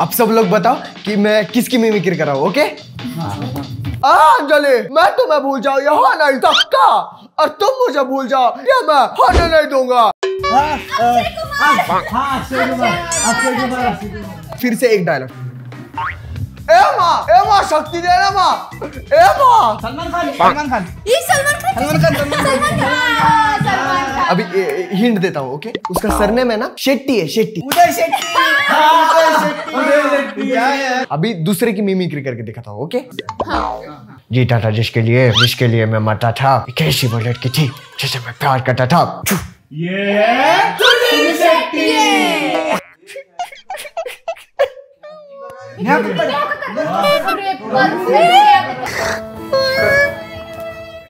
अब सब लोग बताओ कि मैं किसकी मिमिक्री कर रहा हूँ। ओके अंजलि, मैं तुम्हें भूल जाऊँ यहाँ नहीं सकता, और तुम मुझे भूल जाओ या मैं होने नहीं दूंगा। फिर से एक डायलॉग। ए माँ शक्ति दे ना माँ। ए माँ सलमान खान। अभी हिंट देता हूँ। ओके उसका सरनेम है ना शेट्टी है। शेट्टी। अभी दूसरे की मिमिक्री करके दिखाता हूँ। ओके जी टाटा, जिसके लिए मैं मरता था, कैसी वो लड़की थी जिसे मैं प्यार करता था, सुनील शेट्टी।